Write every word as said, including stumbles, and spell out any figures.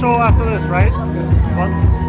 show after this, right? What?